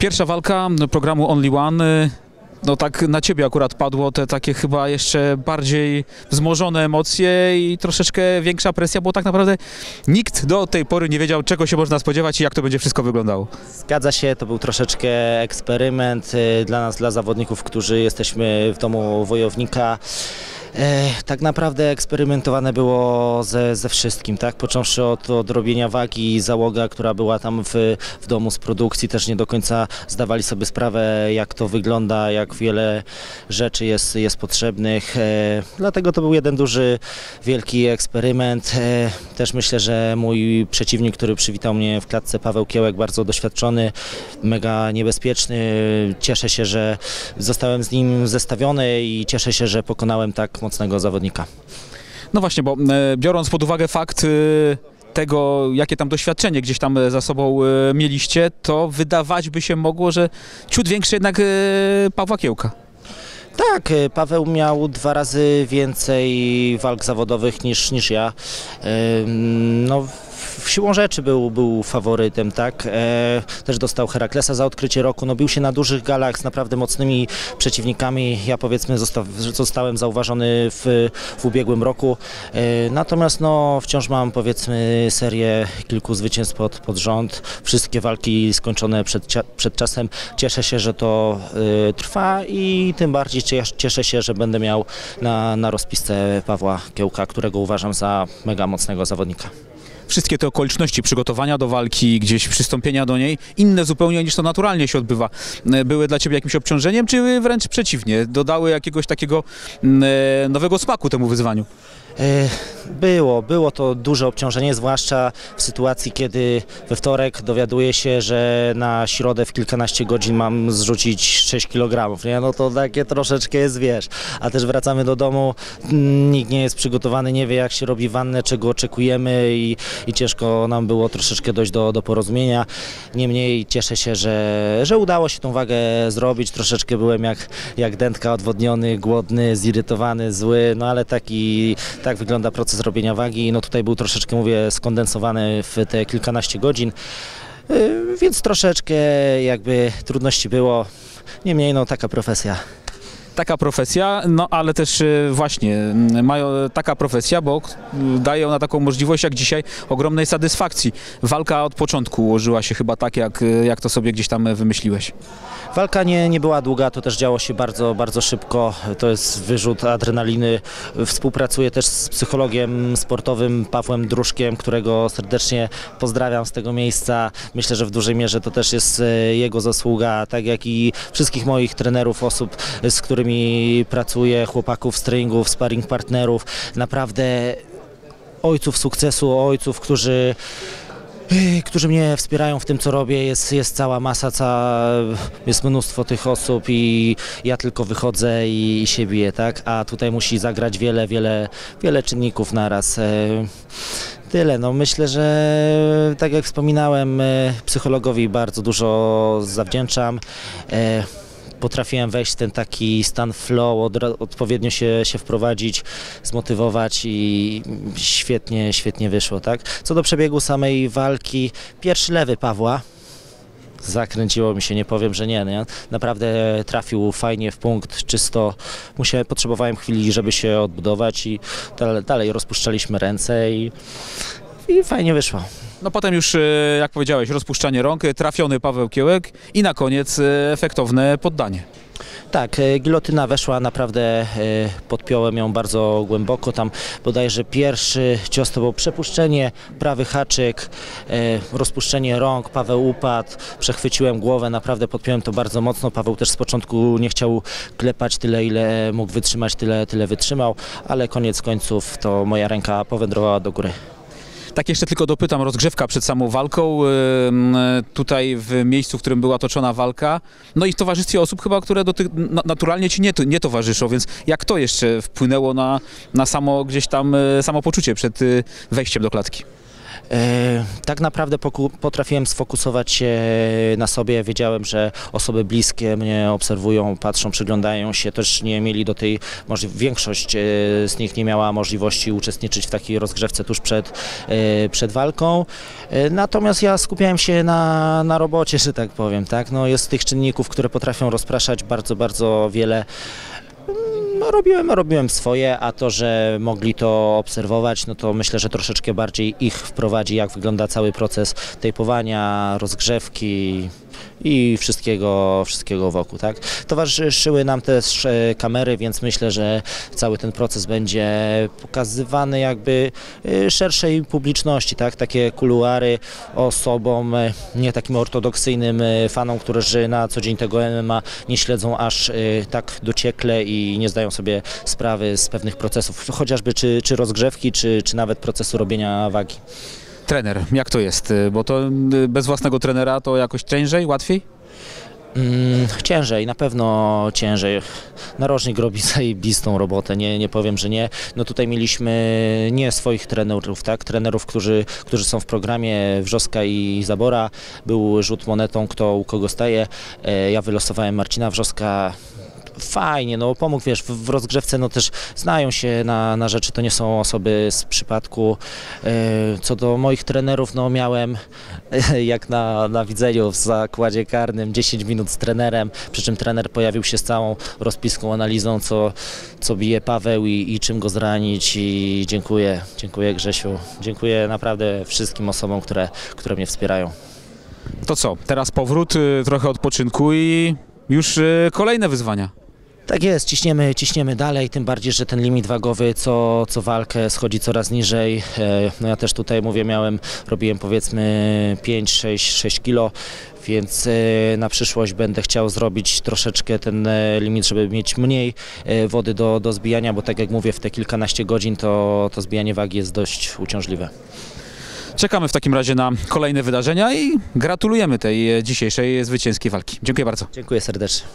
Pierwsza walka programu Only One. No tak na ciebie akurat padło te takie chyba jeszcze bardziej wzmożone emocje i troszeczkę większa presja, bo tak naprawdę nikt do tej pory nie wiedział, czego się można spodziewać i jak to będzie wszystko wyglądało. Zgadza się, to był troszeczkę eksperyment dla nas, dla zawodników, którzy jesteśmy w domu wojownika. Tak naprawdę eksperymentowane było ze wszystkim, tak? Począwszy od odrobienia wagi, załoga, która była tam w domu z produkcji, też nie do końca zdawali sobie sprawę, jak to wygląda, jak wiele rzeczy jest potrzebnych. Dlatego to był jeden duży, wielki eksperyment. Też myślę, że mój przeciwnik, który przywitał mnie w klatce, Paweł Kiełek, bardzo doświadczony, mega niebezpieczny. Cieszę się, że zostałem z nim zestawiony i cieszę się, że pokonałem tak mocnego zawodnika. No właśnie, bo biorąc pod uwagę fakt tego, jakie tam doświadczenie gdzieś tam za sobą mieliście, to wydawać by się mogło, że ciut większy jednak Pawła Kiełka. Tak, Paweł miał 2 razy więcej walk zawodowych niż ja. No, siłą rzeczy był faworytem, tak? Też dostał Heraklesa za odkrycie roku, no bił się na dużych galach z naprawdę mocnymi przeciwnikami. Ja powiedzmy zostałem zauważony w ubiegłym roku, natomiast no wciąż mam powiedzmy serię kilku zwycięstw pod rząd, wszystkie walki skończone przed czasem. Cieszę się, że to trwa i tym bardziej cieszę się, że będę miał na rozpisce Pawła Kiełka, którego uważam za mega mocnego zawodnika. Wszystkie te okoliczności przygotowania do walki, gdzieś przystąpienia do niej, inne zupełnie niż to naturalnie się odbywa. Były dla ciebie jakimś obciążeniem, czy wręcz przeciwnie, dodały jakiegoś takiego nowego smaku temu wyzwaniu? Było to duże obciążenie, zwłaszcza w sytuacji, kiedy we wtorek dowiaduję się, że na środę w kilkanaście godzin mam zrzucić 6 kg, nie? No to takie troszeczkę jest, wiesz, a też wracamy do domu, nikt nie jest przygotowany, nie wie, jak się robi wannę, czego oczekujemy i ciężko nam było troszeczkę dojść do porozumienia. Niemniej cieszę się, że udało się tą wagę zrobić. Troszeczkę byłem jak dętka, odwodniony, głodny, zirytowany, zły, no ale tak wygląda proces robienia wagi. No tutaj był troszeczkę, mówię, skondensowany w te kilkanaście godzin, więc troszeczkę jakby trudności było. Niemniej no taka profesja. Taka profesja, no ale też właśnie taka profesja, bo daje ona taką możliwość jak dzisiaj ogromnej satysfakcji. Walka od początku ułożyła się chyba tak, jak to sobie gdzieś tam wymyśliłeś. Walka nie była długa, to też działo się bardzo, bardzo szybko. To jest wyrzut adrenaliny. Współpracuję też z psychologiem sportowym Pawłem Dróżkiem, którego serdecznie pozdrawiam z tego miejsca. Myślę, że w dużej mierze to też jest jego zasługa, tak jak i wszystkich moich trenerów, osób, z którymi pracuję, chłopaków z treningów, sparring partnerów, naprawdę ojców sukcesu, ojców, którzy mnie wspierają w tym, co robię. Jest cała masa, jest mnóstwo tych osób i ja tylko wychodzę i się biję, tak? A tutaj musi zagrać wiele czynników naraz. Tyle, no myślę, że tak jak wspominałem, psychologowi bardzo dużo zawdzięczam. Potrafiłem wejść w ten taki stan flow, odpowiednio się wprowadzić, zmotywować i świetnie wyszło, tak? Co do przebiegu samej walki, pierwszy lewy Pawła, zakręciło mi się, nie powiem, że nie. Naprawdę trafił fajnie w punkt, czysto. Potrzebowałem chwili, żeby się odbudować i dalej rozpuszczaliśmy ręce i fajnie wyszło. No potem już, jak powiedziałeś, rozpuszczanie rąk, trafiony Paweł Kiełek i na koniec efektowne poddanie. Tak, gilotyna weszła, naprawdę podpiąłem ją bardzo głęboko, tam bodajże pierwszy cios to było przepuszczenie, prawy haczyk, rozpuszczenie rąk, Paweł upadł, przechwyciłem głowę, naprawdę podpiąłem to bardzo mocno. Paweł też z początku nie chciał klepać tyle, ile mógł wytrzymać, tyle wytrzymał, ale koniec końców to moja ręka powędrowała do góry. Tak jeszcze tylko dopytam, rozgrzewka przed samą walką, tutaj w miejscu, w którym była toczona walka, no i w towarzystwie osób chyba, które do tych naturalnie ci nie towarzyszą, więc jak to jeszcze wpłynęło na samo gdzieś tam samopoczucie przed wejściem do klatki? Tak naprawdę potrafiłem sfokusować się na sobie. Wiedziałem, że osoby bliskie mnie obserwują, patrzą, przyglądają się. Też nie mieli do tej możliwości, większość z nich nie miała możliwości uczestniczyć w takiej rozgrzewce tuż przed walką. Natomiast ja skupiałem się na robocie, że tak powiem. Tak? No, jest tych czynników, które potrafią rozpraszać bardzo, bardzo wiele. No, robiłem swoje, a to, że mogli to obserwować, no to myślę, że troszeczkę bardziej ich wprowadzi, jak wygląda cały proces tejpowania, rozgrzewki i wszystkiego wokół, tak? Towarzyszyły nam też kamery, więc myślę, że cały ten proces będzie pokazywany jakby szerszej publiczności, tak? Takie kuluary osobom nie takim ortodoksyjnym fanom, którzy na co dzień tego MMA nie śledzą aż tak dociekle i nie zdają sobie sprawy z pewnych procesów, chociażby czy rozgrzewki, czy nawet procesu robienia wagi. Trener, jak to jest? Bo to bez własnego trenera to jakoś ciężej, łatwiej? Ciężej, na pewno ciężej. Narożnik robi zajebistą robotę, nie powiem, że nie. No tutaj mieliśmy nie swoich trenerów, tak? Trenerów, którzy są w programie Wrzoska i Zabora. Był rzut monetą, kto u kogo staje. Ja wylosowałem Marcina Wrzoska. Fajnie, no pomógł, wiesz, w rozgrzewce, no też znają się na rzeczy, to nie są osoby z przypadku. Co do moich trenerów, no miałem, jak na widzeniu w zakładzie karnym, 10 minut z trenerem, przy czym trener pojawił się z całą rozpiską, analizą, co bije Paweł i czym go zranić, i dziękuję Grzesiu, dziękuję naprawdę wszystkim osobom, które mnie wspierają. To co, teraz powrót, trochę odpoczynku i już kolejne wyzwania. Tak jest, ciśniemy dalej, tym bardziej, że ten limit wagowy co walkę schodzi coraz niżej. No ja też tutaj mówię, robiłem powiedzmy 5-6 kilo, więc na przyszłość będę chciał zrobić troszeczkę ten limit, żeby mieć mniej wody do zbijania, bo tak jak mówię, w te kilkanaście godzin to zbijanie wagi jest dość uciążliwe. Czekamy w takim razie na kolejne wydarzenia i gratulujemy tej dzisiejszej zwycięskiej walki. Dziękuję bardzo. Dziękuję serdecznie.